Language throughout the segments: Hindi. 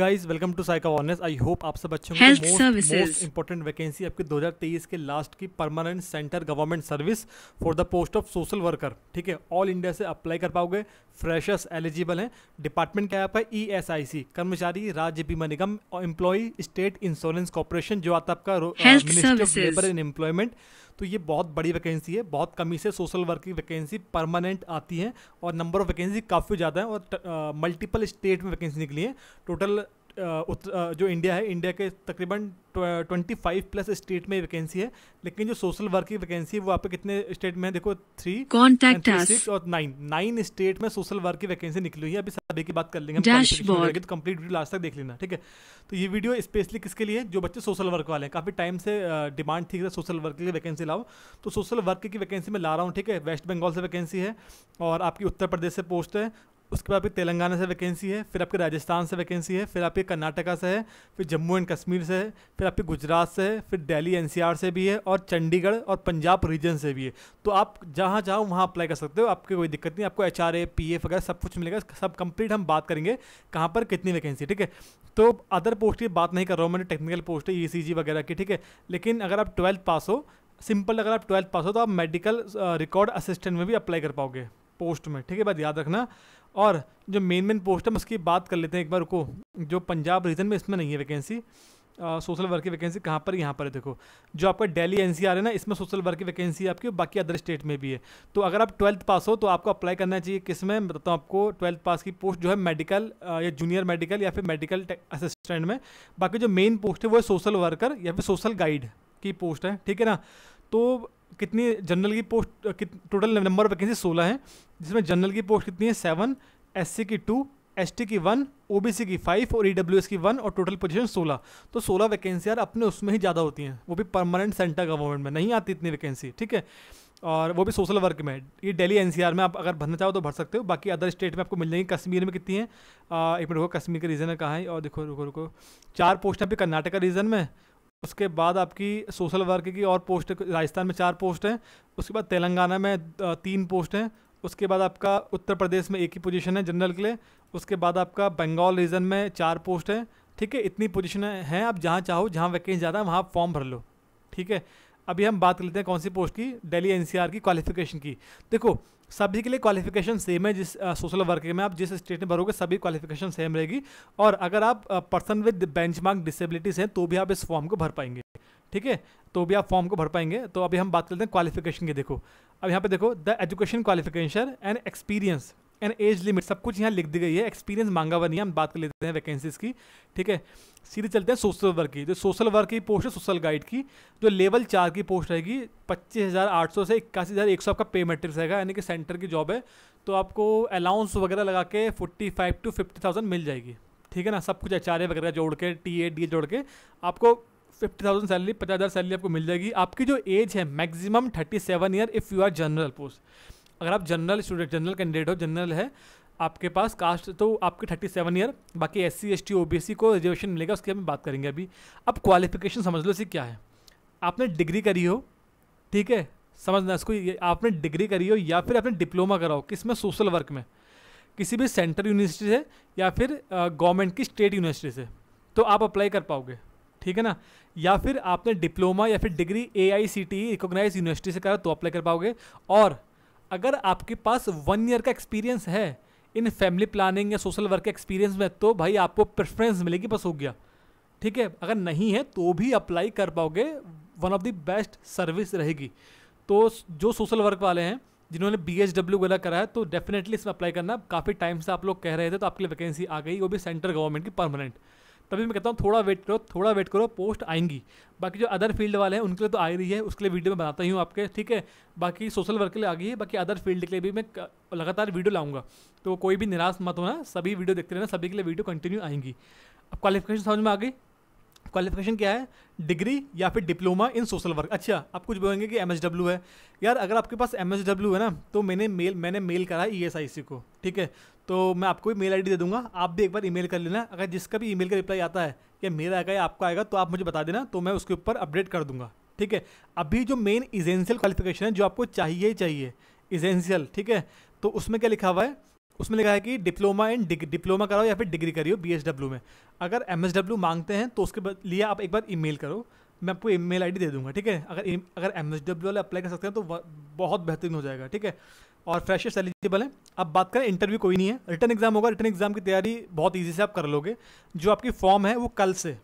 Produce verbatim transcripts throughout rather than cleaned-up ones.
गाइस वेलकम टू साइका वॉर्नेस। आई होप आप सब अच्छे होंगे। मोस्ट इंपॉर्टेंट वैकेंसी आपकी दो हज़ार तेईस के लास्ट की permanent centre government service for the post of social worker. ठीक है, ऑल इंडिया से अप्लाई कर पाओगे, फ्रेशर्स एलिजिबल हैं। डिपार्टमेंट क्या है आपका? ई एस आई सी, कर्मचारी राज्य बीमा निगम और एम्प्लॉय स्टेट इंश्योरेंस कॉर्पोरेशन, जो आता है आपका ministry of labour and employment. तो ये बहुत बड़ी वैकेंसी है, बहुत कमी से सोशल वर्क की वैकेंसी परमानेंट आती है और नंबर ऑफ वैकेंसी काफ़ी ज़्यादा है और मल्टीपल स्टेट में वैकेंसी निकली है। टोटल आ, जो इंडिया है, इंडिया के तकरीबन पच्चीस प्लस स्टेट में वैकेंसी है, लेकिन जो सोशल वर्क की वैकेंसी है वो आपके कितने स्टेट में है? देखो थ्री कॉन्टैक्ट सिक्स और नाइन नाइन स्टेट में सोशल वर्क की वैकेंसी निकली हुई है। अभी सभी की बात कर लेंगे, तो कंप्लीट वीडियो लास्ट तक देख लेना। ठीक है, तो ये वीडियो स्पेशली किसके लिए? जो बच्चे सोशल वर्क वाले हैं। काफी टाइम से डिमांड थी सोशल वर्क के लिए वैकेंसी लाओ, तो सोशल वर्क की वैकेंसी में ला रहा हूँ। ठीक है, वेस्ट बंगाल से वैकेंसी है और आपकी उत्तर प्रदेश से पोस्ट है, उसके बाद आपकी तेलंगाना से वैकेंसी है, फिर आपके राजस्थान से वैकेंसी है, फिर आपके कर्नाटका से है, फिर जम्मू एंड कश्मीर से है, फिर आपके गुजरात से है, फिर दिल्ली एनसीआर से भी है और चंडीगढ़ और पंजाब रीजन से भी है। तो आप जहाँ चाहो वहाँ अप्लाई कर सकते हो, आपकी कोई दिक्कत नहीं। आपको एचआरए, पीएफ वगैरह सब कुछ मिलेगा, सब कंप्लीट। हम बात करेंगे कहाँ पर कितनी वैकेंसी। ठीक है, तो अदर पोस्ट की बात नहीं कर रहा हूँ, मैंने टेक्निकल पोस्ट है ईसीजी वगैरह की। ठीक है, लेकिन अगर आप ट्वेल्थ पास हो, सिंपल, अगर आप ट्वेल्थ पास हो तो आप मेडिकल रिकॉर्ड असिस्टेंट में भी अप्लाई कर पाओगे पोस्ट में। ठीक है, बात याद रखना। और जो मेन मेन पोस्ट है उसकी बात कर लेते हैं एक बार को। जो पंजाब रीजन में, इसमें नहीं है वैकेंसी। सोशल वर्क की वैकेंसी कहाँ पर? यहाँ पर है। देखो, जो आपका दिल्ली एनसीआर है ना, इसमें सोशल वर्क की वैकेंसी है आपकी, बाकी अदर स्टेट में भी है। तो अगर आप ट्वेल्थ पास हो तो आपको अप्लाई करना चाहिए किस में, बताता हूँ आपको। ट्वेल्थ पास की पोस्ट जो है मेडिकल या जूनियर मेडिकल या फिर मेडिकल असिस्टेंट में। बाकी जो मेन पोस्ट है वो है सोशल वर्कर या फिर सोशल गाइड की पोस्ट है। ठीक है ना, तो कितनी जनरल की पोस्ट, टोटल नंबर वैकेंसी सोलह हैं, जिसमें जनरल की पोस्ट कितनी है? सेवन, एससी की टू, एसटी की वन, ओबीसी की फाइव और ईडब्ल्यूएस की वन, और टोटल पोजीशन सोलह। तो सोलह वैकेंसी यार अपने उसमें ही ज़्यादा होती हैं, वो भी परमानेंट सेंटर गवर्नमेंट में नहीं आती इतनी वैकेंसी। ठीक है, और वो भी सोशल वर्क में। ये दिल्ली एनसीआर में आप अगर भरना चाहो तो भर सकते हो, बाकी अदर स्टेट में आपको मिल जाएंगी। कश्मीर में कितनी है? एक मिनट रुको, कश्मीर के रीजन है कहाँ है, और देखो रुको रुको चार पोस्ट है आपकी कर्नाटका रीजन में। उसके बाद आपकी सोशल वर्क की और पोस्ट, राजस्थान में चार पोस्ट हैं, उसके बाद तेलंगाना में तीन पोस्ट हैं, उसके बाद आपका उत्तर प्रदेश में एक ही पोजीशन है जनरल के लिए, उसके बाद आपका बंगाल रीजन में चार पोस्ट हैं। ठीक है, इतनी पोजीशन हैं। आप जहाँ चाहो, जहाँ वैकेंसी ज़्यादा है वहाँ फॉर्म भर लो। ठीक है, अभी हम बात कर लेते हैं कौन सी पोस्ट की, दिल्ली एनसीआर की क्वालिफिकेशन की। देखो, सभी के लिए क्वालिफिकेशन सेम है, जिस सोशल वर्क में आप जिस स्टेट में भरोगे सभी क्वालिफिकेशन सेम रहेगी। और अगर आप पर्सन विद बेंचमार्क डिसेबिलिटीज़ हैं तो भी आप इस फॉर्म को भर पाएंगे। ठीक है, तो भी आप फॉर्म को भर पाएंगे। तो अभी हम बात करते हैं क्वालिफिकेशन की। देखो, अब यहाँ पे देखो, the education qualification and experience and age limit, सब कुछ यहाँ लिख दी गई है। एक्सपीरियंस मांगा हुआ नहीं है, हम बात कर लेते हैं वैकेंसीज़ की। ठीक है, सीधे चलते हैं सोशल वर्क की। जो सोशल वर्क की पोस्ट है, सोशल गाइड की, जो लेवल चार की पोस्ट रहेगी, पच्चीस हज़ार आठ सौ से इक्यासी हज़ार एक सौ आपका पे मैट्रिक्स रहेगा, यानी कि सेंटर की जॉब है, तो आपको अलाउंस वगैरह लगा के forty five to fifty thousand मिल जाएगी। ठीक है ना, सब कुछ एचआरए वगैरह जोड़ के, टी ए डी ए जोड़ के आपको फिफ्टी थाउजेंड सैलरी, पचास हज़ार सैलरी आपको मिल जाएगी। आपकी जो एज है maximum thirty seven year if you are general post. अगर आप जनरल स्टूडेंट, जनरल कैंडिडेट हो, जनरल है आपके पास कास्ट, तो आपके थर्टी सेवन ईयर। बाकी S C, S T, O B C को रिजर्वेशन मिलेगा, उसकी हम बात करेंगे अभी। अब क्वालिफिकेशन समझ लो इसी क्या है। आपने डिग्री करी हो, ठीक है, समझना इसको, आपने डिग्री करी हो या फिर आपने डिप्लोमा करा हो, किस में? सोशल वर्क में, किसी भी सेंट्रल यूनिवर्सिटी से या फिर गवर्नमेंट की स्टेट यूनिवर्सिटी से, तो आप अप्लाई कर पाओगे। ठीक है ना, या फिर आपने डिप्लोमा या फिर degree A I C T E recognise university से करा तो अप्लाई कर पाओगे। और अगर आपके पास वन ईयर का एक्सपीरियंस है इन फैमिली प्लानिंग या सोशल वर्क के एक्सपीरियंस में, तो भाई आपको प्रेफरेंस मिलेगी, बस हो गया। ठीक है, अगर नहीं है तो भी अप्लाई कर पाओगे, one of the best service रहेगी। तो जो सोशल वर्क वाले हैं जिन्होंने बी एस डब्ल्यू वगैरह करा है, तो डेफिनेटली इसमें अप्लाई करना। काफ़ी टाइम से आप लोग कह रहे थे, तो आपके लिए वैकेंसी आ गई, वो भी सेंट्रल गवर्नमेंट की परमानेंट। तभी मैं कहता हूँ थोड़ा वेट करो, थोड़ा वेट करो, पोस्ट आएंगी। बाकी जो अदर फील्ड वाले हैं उनके लिए तो आ रही है, उसके लिए वीडियो मैं बनाता ही हूँ आपके। ठीक है, बाकी सोशल वर्क के लिए आ गई है, बाकी अदर फील्ड के लिए भी मैं लगातार वीडियो लाऊंगा, तो कोई भी निराश मत होना, सभी वीडियो देखते रहना, सभी के लिए वीडियो कंटिन्यू आएंगी। अब क्वालिफिकेशन समझ में आ गई। क्वालिफिकेशन क्या है? डिग्री या फिर डिप्लोमा इन सोशल वर्क। अच्छा, आप कुछ बोलेंगे कि एमएसडब्ल्यू है। यार, अगर आपके पास एमएसडब्ल्यू है ना, तो मैंने मेल मैंने मेल करा है ईएसआईसी को। ठीक है, तो मैं आपको भी मेल आईडी दे दूंगा, आप भी एक बार ईमेल कर लेना। अगर जिसका भी ईमेल का रिप्लाई आता है कि मेरा आएगा या आपका आएगा, तो आप मुझे बता देना, तो मैं उसके ऊपर अपडेट कर दूंगा। ठीक है, अभी जो मेन एसेंशियल क्वालिफिकेशन है, जो आपको चाहिए ही चाहिए एसेंशियल, ठीक है, तो उसमें क्या लिखा हुआ है? उसमें लिखा है कि डिप्लोमा इन डिप्लोमा कराओ या फिर डिग्री करियो बीएसडब्ल्यू में। अगर एमएसडब्ल्यू मांगते हैं तो उसके लिए आप एक बार ईमेल करो, मैं आपको ईमेल आईडी दे दूंगा, ठीक है। अगर अगर एमएसडब्ल्यू वाले अप्लाई कर सकते हैं तो बहुत बेहतरीन हो जाएगा, ठीक है। और फ्रेशर्स एलिजिबल है। अब बात करें, इंटरव्यू कोई नहीं है, रिटर्न एग्जाम होगा। रिटर्न एग्जाम की तैयारी बहुत ईजी से आप कर लोगे। जो आपकी फॉर्म है वो कल से,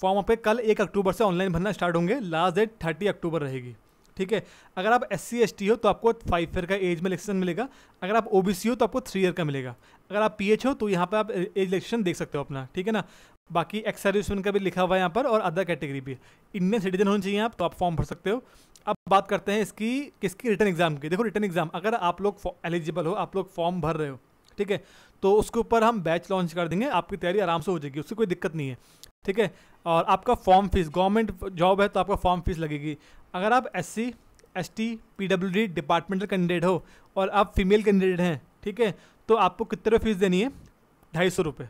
फॉर्म आप कल एक अक्टूबर से ऑनलाइन भरना स्टार्ट होंगे, लास्ट डेट थर्टी अक्टूबर रहेगी, ठीक है। अगर आप एस सी एस टी हो तो आपको फाइव ईयर का एज में इलेक्शन मिलेगा, अगर आप ओ बी सी हो तो आपको थ्री ईयर का मिलेगा, अगर आप पी एच हो तो यहाँ पर आप एज इलेक्शन देख सकते हो अपना, ठीक है ना। बाकी एक्स सर्विसमैन का भी लिखा हुआ है यहाँ पर, और अदर कैटेगरी भी। इंडियन सिटीजन होने चाहिए आप, तो आप फॉर्म भर सकते हो। अब बात करते हैं इसकी किसकी, रिटर्न एग्जाम की। देखो रिटर्न एग्जाम, अगर आप लोग एलिजिबल हो, आप लोग फॉर्म भर रहे हो, ठीक है, तो उसके ऊपर हम बैच लॉन्च कर देंगे, आपकी तैयारी आराम से हो जाएगी, उससे कोई दिक्कत नहीं है, ठीक है। और आपका फॉर्म फीस, गवर्नमेंट जॉब है तो आपका फॉर्म फीस लगेगी। अगर आप S C S T P W D departmental candidate हो और आप फीमेल कैंडिडेट हैं, ठीक है, तो आपको कितने रुपये फीस देनी है, ढाई सौ रुपये।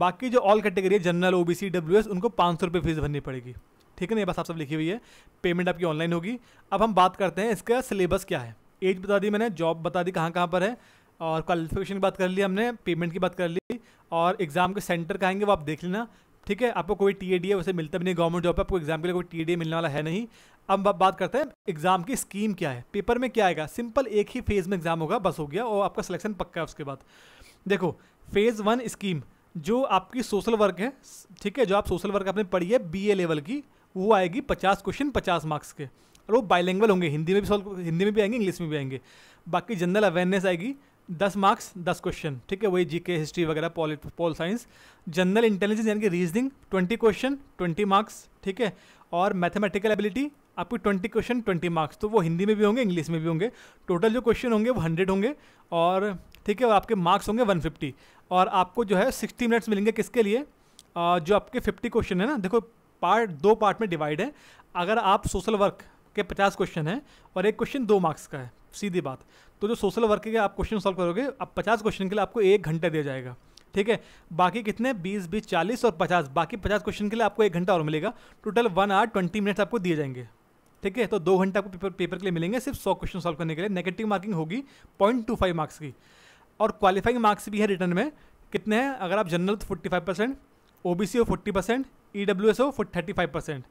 बाकी जो ऑल कैटेगरी है, general, O B C, W S, उनको पाँच सौ रुपये फीस भरनी पड़ेगी, ठीक है ना। ये बात आप सब लिखी हुई है, पेमेंट आपकी ऑनलाइन होगी। अब हम बात करते हैं इसका सिलेबस क्या है। एज बता दी मैंने, जॉब बता दी कहाँ कहाँ पर है, और क्वालिफिकेशन की बात कर ली हमने, पेमेंट की बात कर ली, और एग्ज़ाम के सेंटर कहाँ आएंगे वो आप देख लेना, ठीक है। आपको कोई टी ए डी है वैसे मिलता भी नहीं गवर्नमेंट जॉब पर, आपको एग्जाम के लिए कोई टी ए डी मिलने वाला है नहीं। अब आप बात करते हैं एग्जाम की स्कीम क्या है, पेपर में क्या आएगा। सिंपल एक ही फेज़ में एग्जाम होगा, बस हो गया, और आपका सिलेक्शन पक्का है। उसके बाद देखो फेज़ वन स्कीम, जो आपकी सोशल वर्क है, ठीक है, जो आप सोशल वर्क आपने पढ़ी है बी ए लेवल की, वो आएगी पचास क्वेश्चन पचास मार्क्स के, और वो बाइलिंगुअल होंगे, हिंदी में भी सॉल्व, हिंदी में भी आएंगे, इंग्लिश में भी आएंगे। बाकी जनरल अवेयरनेस आएगी दस मार्क्स दस क्वेश्चन, ठीक है, वही जीके, हिस्ट्री वगैरह, pol pol science. General intelligence यानी कि reasoning twenty question twenty marks, ठीक है, और मैथमेटिकल एबिलिटी आपकी ट्वेंटी क्वेश्चन ट्वेंटी मार्क्स, तो वो हिंदी में भी होंगे, इंग्लिश में भी होंगे। टोटल जो क्वेश्चन होंगे वो हंड्रेड होंगे, और ठीक है, आपके मार्क्स होंगे वन फिफ्टी। और आपको जो है सिक्सटी मिनट्स मिलेंगे, किसके लिए, जो आपके फिफ्टी क्वेश्चन है ना। देखो पार्ट दो पार्ट में डिवाइड है, अगर आप सोशल वर्क के पचास क्वेश्चन हैं और एक क्वेश्चन दो मार्क्स का है, सीधी बात, तो जो सोशल वर्क के आप क्वेश्चन सॉल्व करोगे, आप पचास क्वेश्चन के लिए आपको एक घंटा दिया जाएगा, ठीक है। बाकी कितने, बीस, बीस, चालीस और पचास, बाकी पचास क्वेश्चन के लिए आपको एक घंटा और मिलेगा, total one hour twenty minutes आपको दिए जाएंगे, ठीक है। तो दो घंटा आपको पेपर पेपर के लिए मिलेंगे सिर्फ सौ क्वेश्चन सॉल्व करने के लिए। नेगेटिव मार्किंग होगी पॉइंट टू फाइव मार्क्स की, और क्वालिफाइंग मार्क्स भी है रिटर्न में, कितने हैं, अगर आप जनरल तो forty five percent, O B C हो forty percent, E W S हो थर्टी फाइव परसेंट,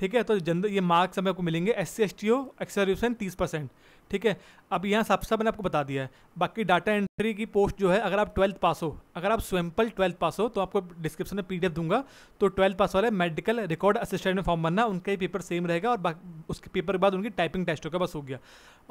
ठीक है। तो जनरल ये मार्क्स हमें आपको मिलेंगे। एस सी एस टी हो, एक्स सर्विसमैन तीस परसेंट, ठीक है। अब यहाँ सब सब मैंने आपको बता दिया है। बाकी डाटा एंट्री की पोस्ट जो है, अगर आप ट्वेल्थ पास हो, अगर आप स्वैम्पल ट्वेल्थ पास हो, तो आपको डिस्क्रिप्शन में पीडीएफ दूंगा, तो ट्वेल्थ पास वाले मेडिकल रिकॉर्ड असिस्टेंट में फॉर्म भरना, उनका ही पेपर सेम रहेगा, और बाकी उसके पेपर के बाद उनकी टाइपिंग टेस्ट होगा, बस हो गया।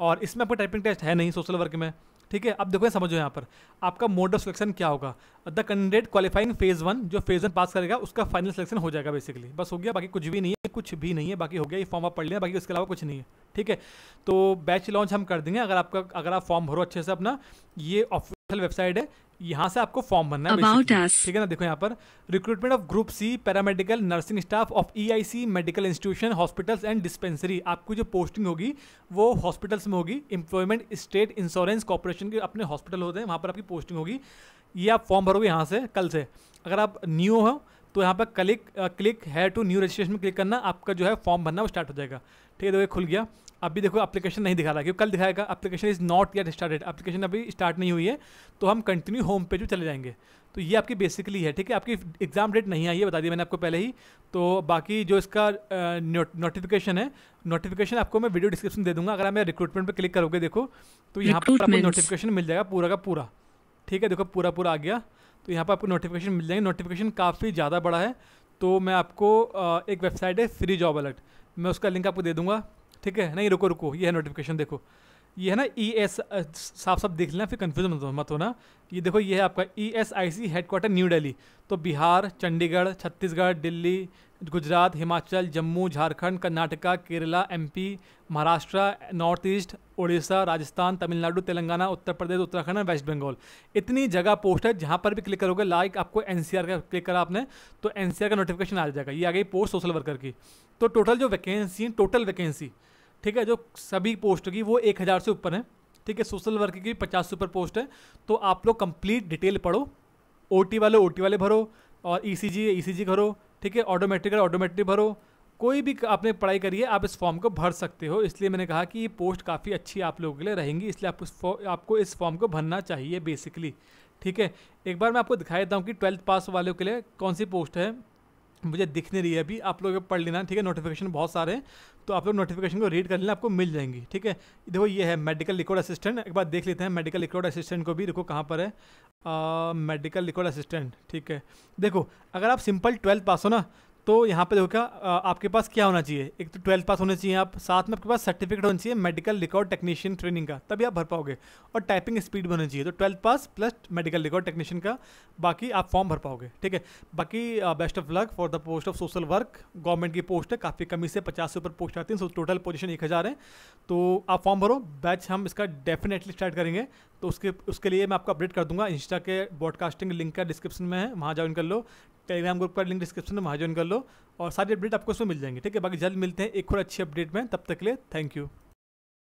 और इसमें आपको टाइपिंग टेस्ट है नहीं सोशल वर्क में, ठीक है। अब देखो समझो यहाँ पर आपका मोड ऑफ सिलेक्शन क्या होगा। The candidate qualifying phase one, जो फेज़ वन पास करेगा उसका फाइनल सिलेक्शन हो जाएगा, बेसिकली बस हो गया, बाकी कुछ भी नहीं है, कुछ भी नहीं है, बाकी हो गया। ये फॉर्म आप पढ़ लेना, बाकी उसके अलावा कुछ नहीं है, ठीक है। तो बैच लॉन्च हम कर देंगे, अगर आपका अगर आप फॉर्म भरो अच्छे से अपना, ये ऑफिशियल वेबसाइट है, यहाँ से आपको फॉर्म भरना है, ठीक है ना। देखो यहाँ पर recruitment of group C paramedical nursing staff of EIC medical institution hospitals and dispensary, आपकी जो पोस्टिंग होगी वो हॉस्पिटल्स में होगी। एम्प्लॉयमेंट स्टेट इंश्योरेंस कॉर्पोरेशन के अपने हॉस्पिटल होते हैं, वहाँ पर आपकी पोस्टिंग होगी। ये आप फॉर्म भरोगे यहाँ से कल से। अगर आप न्यू हो तो यहाँ पर क्लिक क्लिक है टू न्यू रजिस्ट्रेशन में क्लिक करना, आपका जो है फॉर्म भरना वो स्टार्ट हो जाएगा, ठीक है। देखो खुल गया। अभी देखो एप्लीकेशन नहीं दिखा रहा क्योंकि कल दिखाएगा, application is not yet started, application अभी स्टार्ट नहीं हुई है, तो हम कंटिन्यू होम पेज पे चले जाएंगे। तो ये आपकी बेसिकली है, ठीक है। आपकी एग्जाम डेट नहीं आई है, बता दिया मैंने आपको पहले ही। तो बाकी जो इसका नोटिफिकेशन है, नोटिफिकेशन आपको मैं वीडियो डिस्क्रिप्शन दे दूँगा। अगर आप रिक्रूटमेंट पर क्लिक करोगे देखो, तो यहाँ पर आपको नोटिफिकेशन मिल जाएगा पूरा का पूरा, ठीक है। देखो पूरा पूरा आ गया, तो यहाँ पर आपको नोटिफिकेशन मिल जाएंगे। नोटिफिकेशन काफ़ी ज़्यादा बड़ा है, तो मैं आपको एक वेबसाइट है फ्री जॉब अलर्ट, मैं उसका लिंक आपको दे दूँगा, ठीक है। नहीं रुको रुको, ये है नोटिफिकेशन, देखो ये है ना ई एस, साफ साफ देख लेना, फिर कन्फ्यूज मत होना। ये देखो ये है आपका E S I C headquarter new Delhi, तो Bihar, Chandigarh, Chhattisgarh, Delhi, Gujarat, Himachal, Jammu, Jharkhand, Karnataka, Kerala, MP, Maharashtra, north east, Orissa, Rajasthan, Tamil Nadu, Telangana, Uttar Pradesh, Uttarakhand और वेस्ट बंगाल, इतनी जगह पोस्ट है। जहाँ पर भी क्लिक करोगे, लाइक आपको एनसीआर का क्लिक करा आपने, तो एनसीआर का नोटिफिकेशन आ जाएगा। ये आ गई पोस्ट सोशल वर्कर की। तो टोटल जो वैकेंसी, टोटल वैकेंसी, ठीक है, जो सभी पोस्ट की वो एक हज़ार से ऊपर है, ठीक है। सोशल वर्क की पचास से ऊपर पोस्ट है, तो आप लोग कंप्लीट डिटेल पढ़ो। ओटी वाले ओटी वाले भरो, और ईसीजी ईसीजी भरो, ठीक है। ऑटोमेटिक ऑटोमेटिक भरो, कोई भी आपने पढ़ाई करी है आप इस फॉर्म को भर सकते हो। इसलिए मैंने कहा कि ये पोस्ट काफ़ी अच्छी आप लोगों के लिए रहेंगी, इसलिए आप उस आपको इस फॉर्म को भरना चाहिए बेसिकली। ठीक है, एक बार मैं आपको दिखा देता हूँ कि ट्वेल्थ पास वालों के लिए कौन सी पोस्ट है, मुझे दिख नहीं रही है अभी, आप लोग पढ़ लेना। ठीक है, नोटिफिकेशन बहुत सारे हैं तो आप लोग नोटिफिकेशन को रीड कर लेना, आपको मिल जाएंगी। ठीक है, देखो ये है मेडिकल रिकॉर्ड असिस्टेंट, एक बार देख लेते हैं मेडिकल रिकॉर्ड असिस्टेंट को भी। देखो कहाँ पर है मेडिकल रिकॉर्ड असिस्टेंट। ठीक है, देखो अगर आप सिंपल ट्वेल्थ पास हो ना तो यहाँ पे देखो क्या आपके पास क्या होना चाहिए, एक तो ट्वेल्थ पास होने चाहिए आप, साथ में आपके पास सर्टिफिकेट होना चाहिए मेडिकल रिकॉर्ड टेक्नीशियन ट्रेनिंग का, तभी आप भर पाओगे, और टाइपिंग स्पीड भी होनी चाहिए। तो twelfth pass plus medical record technician का, बाकी आप फॉर्म भर पाओगे। ठीक है, बाकी best of luck for the post of social work, government की पोस्ट है, काफ़ी कमी से पचास से ऊपर पोस्ट आती है, सो टोटल पोजिशन एक हज़ार है। तो आप फॉर्म भरो, बैच हम इसका डेफिनेटली स्टार्ट करेंगे, तो उसके उसके लिए मैं आपको अपडेट कर दूंगा। इंस्टा के ब्रॉडकास्टिंग लिंक का डिस्क्रिप्शन में है, वहाँ ज्वाइन कर लो, टेलीग्राम ग्रुप का लिंक डिस्क्रिप्शन में वहाँ ज्वाइन कर लो, और सारी अपडेट आपको उसमें मिल जाएंगे। ठीक है, बाकी जल्द मिलते हैं एक और अच्छी अपडेट में, तब तक के लिए थैंक यू।